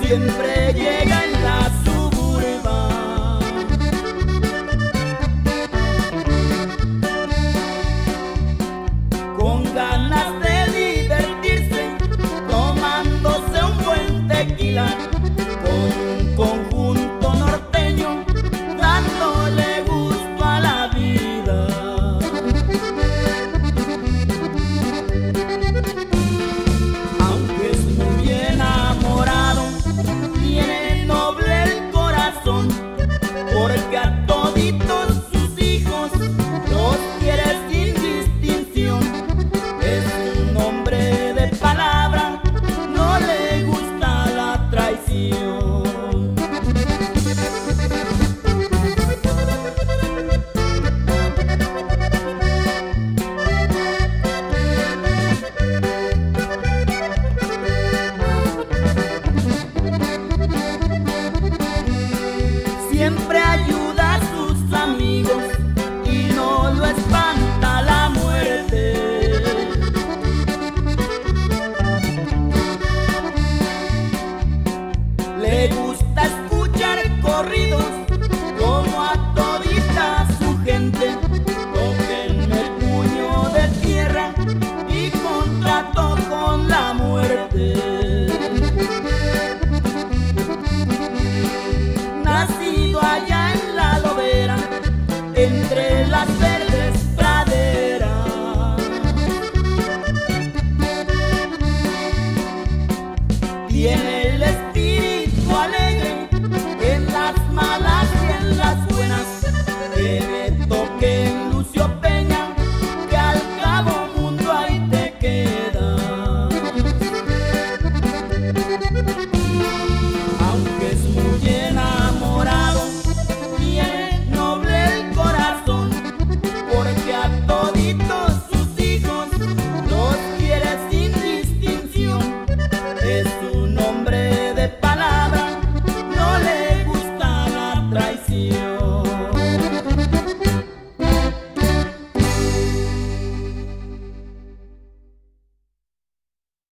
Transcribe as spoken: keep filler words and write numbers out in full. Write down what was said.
Siempre llega en la suburba, con ganas de divertirse, tomándose un buen tequila, con un conjunto norteño, dándole gusto a la vida. Aunque es muy enamorado, porque a toditos sus hijos los quiere sin distinción. Es un hombre de palabra, no le gusta la traición. Siempre ayuda a sus amigos y no lo espanta la muerte. Le gusta escuchar corridos como a todita su gente. Tóquenme el puño de tierra y contrato con la muerte. Entre